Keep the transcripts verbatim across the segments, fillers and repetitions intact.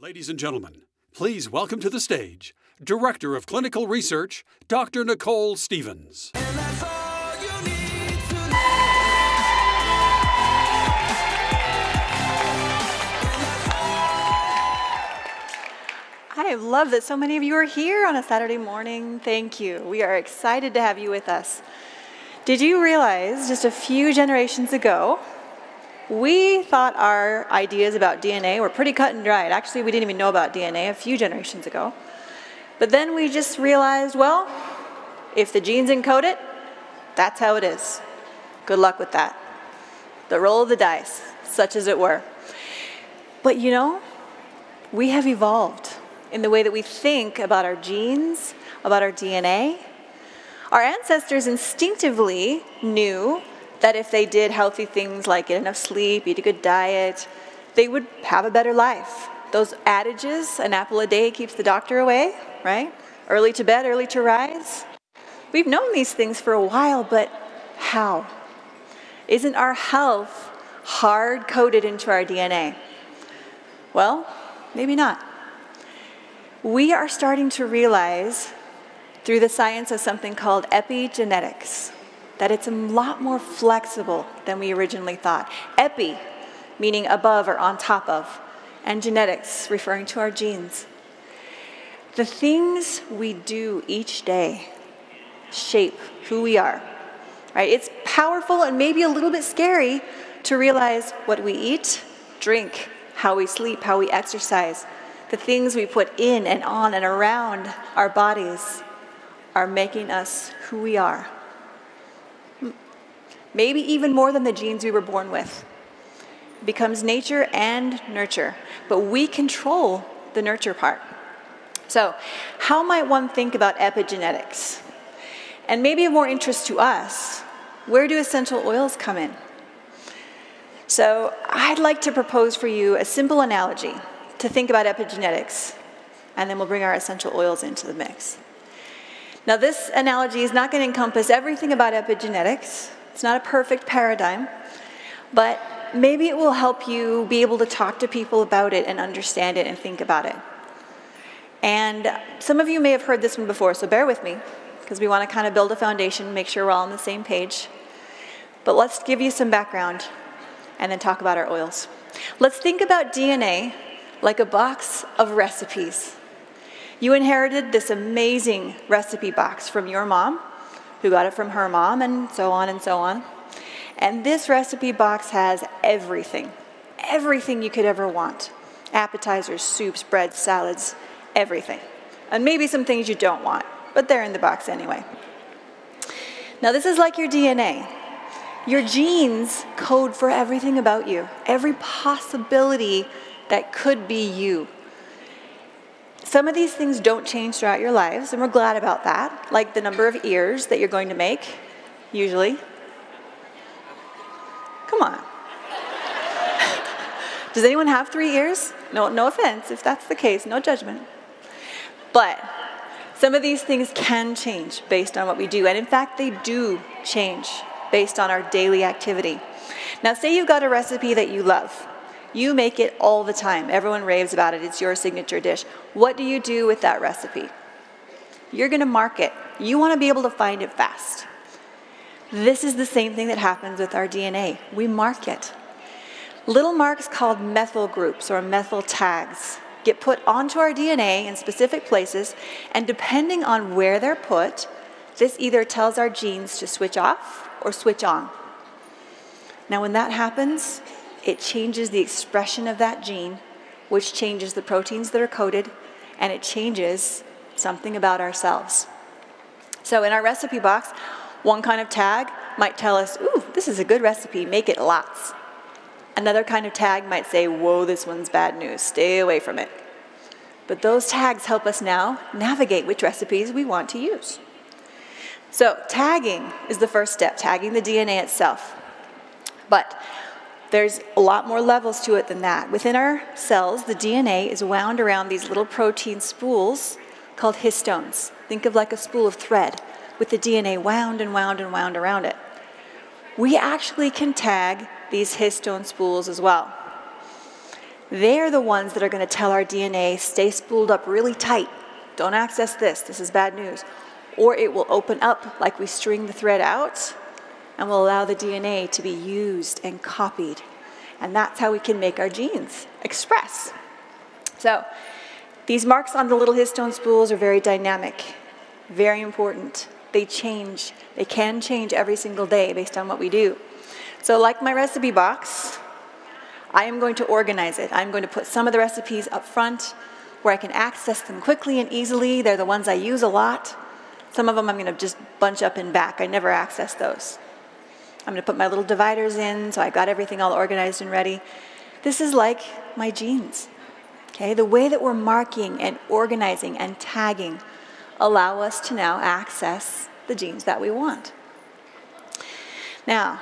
Ladies and gentlemen, please welcome to the stage, Director of Clinical Research, Doctor Nicole Stevens. And that's all you need to know. I love that so many of you are here on a Saturday morning. Thank you. We are excited to have you with us. Did you realize just a few generations ago, we thought our ideas about D N A were pretty cut and dried. Actually, we didn't even know about D N A a few generations ago. But then we just realized, well, if the genes encode it, that's how it is. Good luck with that. The roll of the dice, such as it were. But you know, we have evolved in the way that we think about our genes, about our D N A. Our ancestors instinctively knew that if they did healthy things like get enough sleep, eat a good diet, they would have a better life. Those adages, an apple a day keeps the doctor away, right? Early to bed, early to rise. We've known these things for a while, but how? Isn't our health hard-coded into our D N A? Well, maybe not. We are starting to realize through the science of something called epigenetics, that it's a lot more flexible than we originally thought. Epi, meaning above or on top of, and genetics, referring to our genes. The things we do each day shape who we are, right? It's powerful and maybe a little bit scary to realize what we eat, drink, how we sleep, how we exercise, the things we put in and on and around our bodies are making us who we are. Maybe even more than the genes we were born with. It becomes nature and nurture, but we control the nurture part. So how might one think about epigenetics? And maybe of more interest to us, where do essential oils come in? So I'd like to propose for you a simple analogy to think about epigenetics, and then we'll bring our essential oils into the mix. Now this analogy is not going to encompass everything about epigenetics. It's not a perfect paradigm, but maybe it will help you be able to talk to people about it and understand it and think about it. And some of you may have heard this one before, so bear with me, because we want to kind of build a foundation, make sure we're all on the same page. But let's give you some background and then talk about our oils. Let's think about D N A like a box of recipes. You inherited this amazing recipe box from your mom, who got it from her mom, and so on and so on. And this recipe box has everything, everything you could ever want. Appetizers, soups, bread, salads, everything. And maybe some things you don't want, but they're in the box anyway. Now this is like your D N A. Your genes code for everything about you, every possibility that could be you. Some of these things don't change throughout your lives, and we're glad about that, like the number of ears that you're going to make, usually. Come on. Does anyone have three ears? No, no offense if that's the case, no judgment. But some of these things can change based on what we do, and in fact, they do change based on our daily activity. Now, say you've got a recipe that you love. You make it all the time. Everyone raves about it. It's your signature dish. What do you do with that recipe? You're going to mark it. You want to be able to find it fast. This is the same thing that happens with our D N A. We mark it. Little marks called methyl groups or methyl tags get put onto our D N A in specific places, and depending on where they're put, this either tells our genes to switch off or switch on. Now, when that happens, it changes the expression of that gene, which changes the proteins that are coded, and it changes something about ourselves. So in our recipe box, one kind of tag might tell us, ooh, this is a good recipe, make it lots. Another kind of tag might say, whoa, this one's bad news, stay away from it. But those tags help us now navigate which recipes we want to use. So tagging is the first step, tagging the D N A itself. But there's a lot more levels to it than that. Within our cells, the D N A is wound around these little protein spools called histones. Think of like a spool of thread with the D N A wound and wound and wound around it. We actually can tag these histone spools as well. They're the ones that are going to tell our D N A, stay spooled up really tight. Don't access this. This is bad news. Or it will open up like we string the thread out and will allow the D N A to be used and copied. And that's how we can make our genes express. So these marks on the little histone spools are very dynamic, very important. They change. They can change every single day based on what we do. So like my recipe box, I am going to organize it. I'm going to put some of the recipes up front where I can access them quickly and easily. They're the ones I use a lot. Some of them I'm going to just bunch up and back. I never access those. I'm going to put my little dividers in, so I've got everything all organized and ready. This is like my genes. Okay? The way that we're marking and organizing and tagging allow us to now access the genes that we want. Now,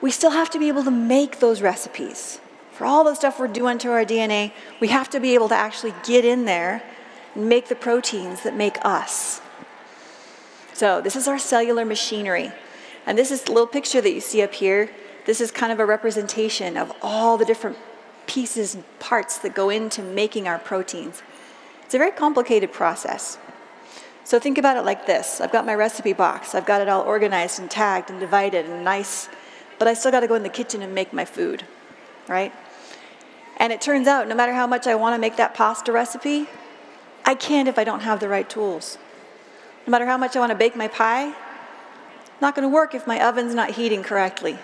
we still have to be able to make those recipes. For all the stuff we're doing to our D N A, we have to be able to actually get in there and make the proteins that make us. So this is our cellular machinery. And this is the little picture that you see up here. This is kind of a representation of all the different pieces and parts that go into making our proteins. It's a very complicated process. So think about it like this. I've got my recipe box. I've got it all organized and tagged and divided and nice, but I still got to go in the kitchen and make my food, right? And it turns out no matter how much I want to make that pasta recipe, I can't if I don't have the right tools. No matter how much I want to bake my pie, not going to work if my oven's not heating correctly.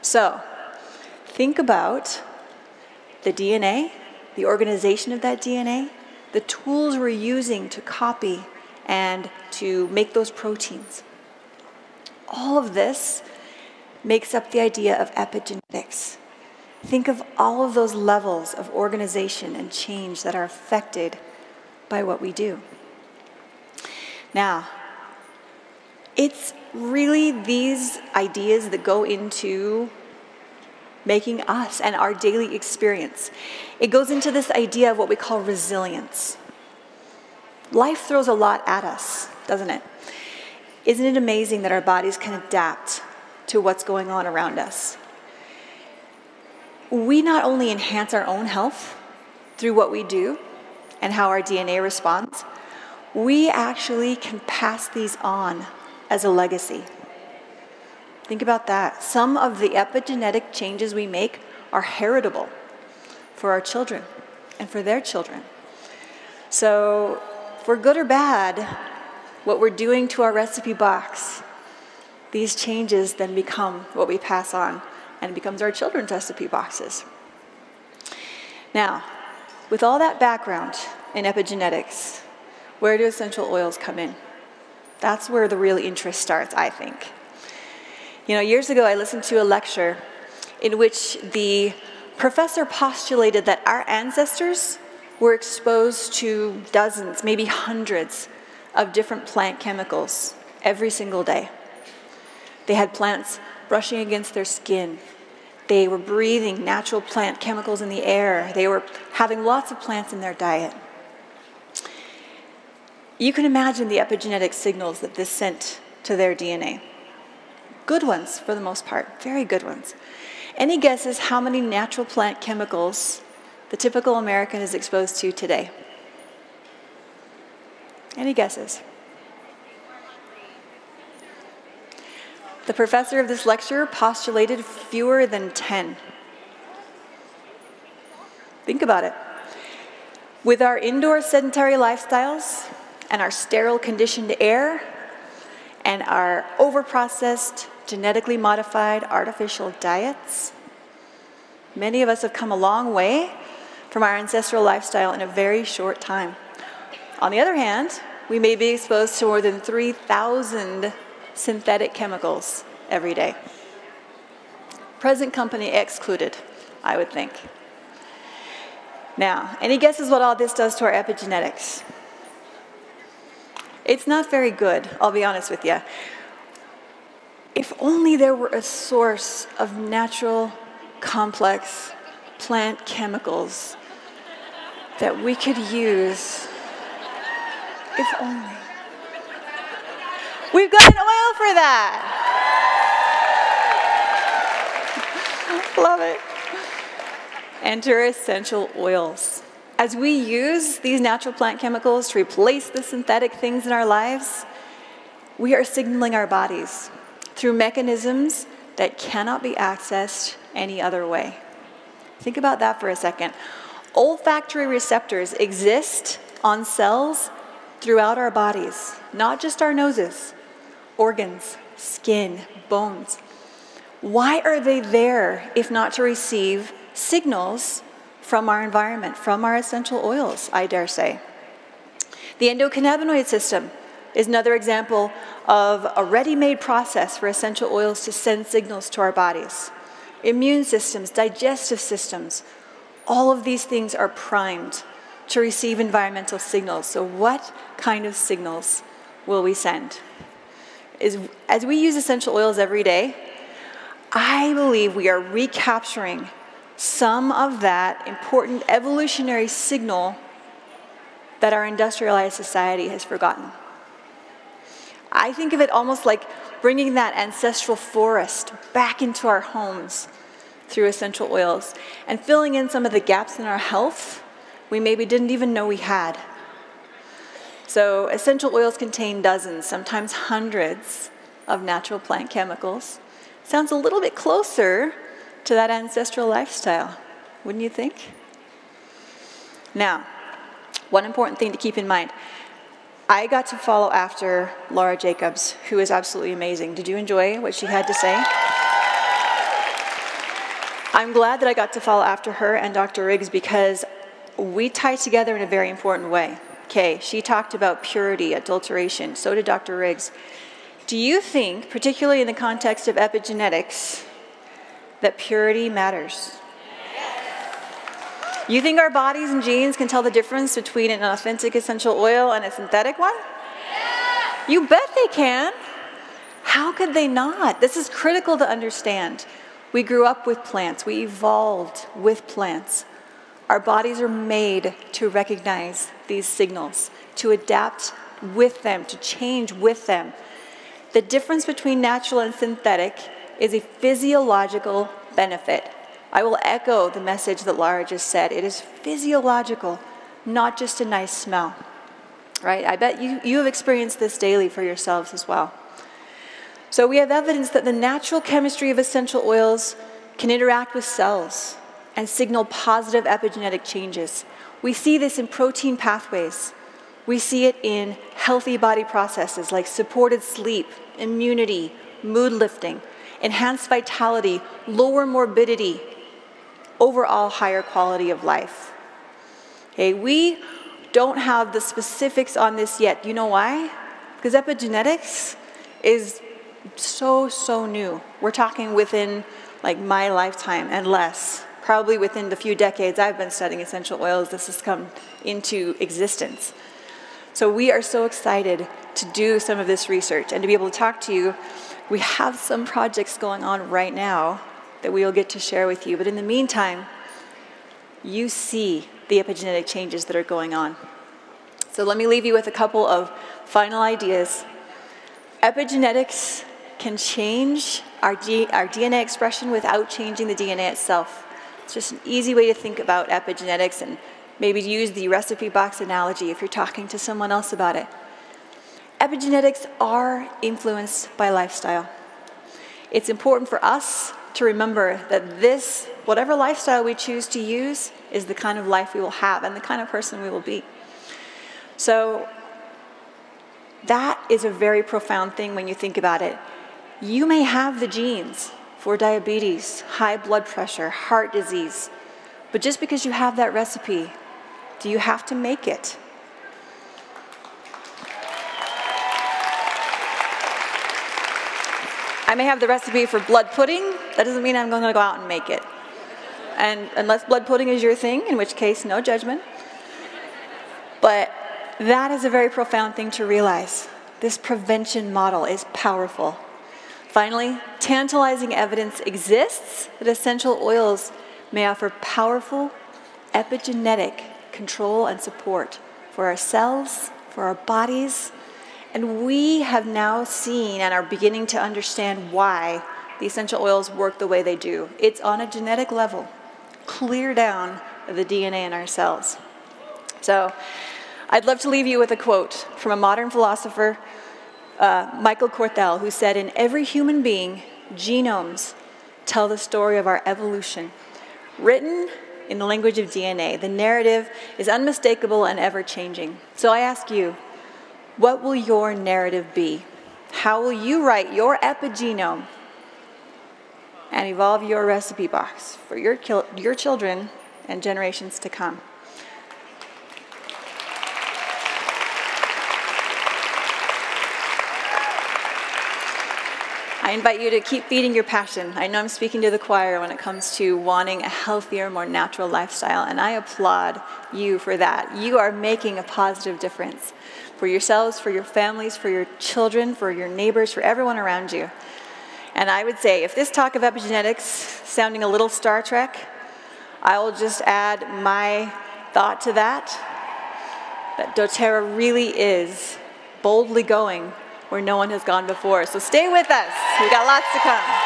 So think about the D N A, the organization of that D N A, the tools we're using to copy and to make those proteins. All of this makes up the idea of epigenetics. Think of all of those levels of organization and change that are affected by what we do. Now, it's really these ideas that go into making us and our daily experience. It goes into this idea of what we call resilience. Life throws a lot at us, doesn't it? Isn't it amazing that our bodies can adapt to what's going on around us? We not only enhance our own health through what we do and how our D N A responds, we actually can pass these on as a legacy. Think about that. Some of the epigenetic changes we make are heritable for our children and for their children. So for good or bad, what we're doing to our recipe box, these changes then become what we pass on, and it becomes our children's recipe boxes. Now, with all that background in epigenetics, where do essential oils come in? That's where the real interest starts, I think. You know, years ago I listened to a lecture in which the professor postulated that our ancestors were exposed to dozens, maybe hundreds of different plant chemicals every single day. They had plants brushing against their skin. They were breathing natural plant chemicals in the air. They were having lots of plants in their diet. You can imagine the epigenetic signals that this sent to their D N A. Good ones, for the most part, very good ones. Any guesses how many natural plant chemicals the typical American is exposed to today? Any guesses? The professor of this lecture postulated fewer than ten. Think about it. With our indoor sedentary lifestyles, and our sterile conditioned air, and our overprocessed, genetically modified artificial diets. Many of us have come a long way from our ancestral lifestyle in a very short time. On the other hand, we may be exposed to more than three thousand synthetic chemicals every day. Present company excluded, I would think. Now, any guesses what all this does to our epigenetics? It's not very good, I'll be honest with you. If only there were a source of natural, complex plant chemicals that we could use. If only. We've got an oil for that. Love it. enter essential oils. As we use these natural plant chemicals to replace the synthetic things in our lives, we are signaling our bodies through mechanisms that cannot be accessed any other way. Think about that for a second. Olfactory receptors exist on cells throughout our bodies, not just our noses, organs, skin, bones. Why are they there if not to receive signals from our environment, from our essential oils, I dare say? The endocannabinoid system is another example of a ready-made process for essential oils to send signals to our bodies. Immune systems, digestive systems, all of these things are primed to receive environmental signals. So what kind of signals will we send? As, as we use essential oils every day, I believe we are recapturing some of that important evolutionary signal that our industrialized society has forgotten. I think of it almost like bringing that ancestral forest back into our homes through essential oils and filling in some of the gaps in our health we maybe didn't even know we had. So essential oils contain dozens, sometimes hundreds, of natural plant chemicals. Sounds a little bit closer to that ancestral lifestyle, wouldn't you think? Now, one important thing to keep in mind. I got to follow after Laura Jacobs, who is absolutely amazing. Did you enjoy what she had to say? I'm glad that I got to follow after her and Doctor Riggs, because we tie together in a very important way. Okay, she talked about purity, adulteration, so did Doctor Riggs. Do you think, particularly in the context of epigenetics, that purity matters? You think our bodies and genes can tell the difference between an authentic essential oil and a synthetic one? Yeah. You bet they can. How could they not? This is critical to understand. We grew up with plants. We evolved with plants. Our bodies are made to recognize these signals, to adapt with them, to change with them. The difference between natural and synthetic is a physiological benefit. I will echo the message that Laura just said. It is physiological, not just a nice smell, right? I bet you, you have experienced this daily for yourselves as well. So we have evidence that the natural chemistry of essential oils can interact with cells and signal positive epigenetic changes. We see this in protein pathways. We see it in healthy body processes like supported sleep, immunity, mood lifting, enhanced vitality, lower morbidity, overall higher quality of life. Okay, we don't have the specifics on this yet. You know why? Because epigenetics is so, so new. We're talking within like my lifetime and less. Probably within the few decades I've been studying essential oils, this has come into existence. So we are so excited to do some of this research and to be able to talk to you. We have some projects going on right now that we'll get to share with you. But in the meantime, you see the epigenetic changes that are going on. So let me leave you with a couple of final ideas. Epigenetics can change our, G our D N A expression without changing the D N A itself. It's just an easy way to think about epigenetics, and maybe use the recipe box analogy if you're talking to someone else about it. Epigenetics are influenced by lifestyle. It's important for us to remember that this, whatever lifestyle we choose to use, is the kind of life we will have and the kind of person we will be. So that is a very profound thing when you think about it. You may have the genes for diabetes, high blood pressure, heart disease, but just because you have that recipe, do you have to make it? I may have the recipe for blood pudding. That doesn't mean I'm going to go out and make it. And unless blood pudding is your thing, in which case, no judgment. But that is a very profound thing to realize. This prevention model is powerful. Finally, tantalizing evidence exists that essential oils may offer powerful epigenetic control and support for our cells, for our bodies, and we have now seen and are beginning to understand why the essential oils work the way they do. It's on a genetic level. clear down of the D N A in our cells. So I'd love to leave you with a quote from a modern philosopher, uh, Michael Korthal, who said, "In every human being, genomes tell the story of our evolution. Written in the language of D N A, the narrative is unmistakable and ever-changing." So I ask you, what will your narrative be? How will you write your epigenome and evolve your recipe box for your, your children and generations to come? I invite you to keep feeding your passion. I know I'm speaking to the choir when it comes to wanting a healthier, more natural lifestyle, and I applaud you for that. You are making a positive difference for yourselves, for your families, for your children, for your neighbors, for everyone around you. And I would say, if this talk of epigenetics sounding a little Star Trek, I will just add my thought to that, that doTERRA really is boldly going where no one has gone before. So stay with us. We've got lots to come.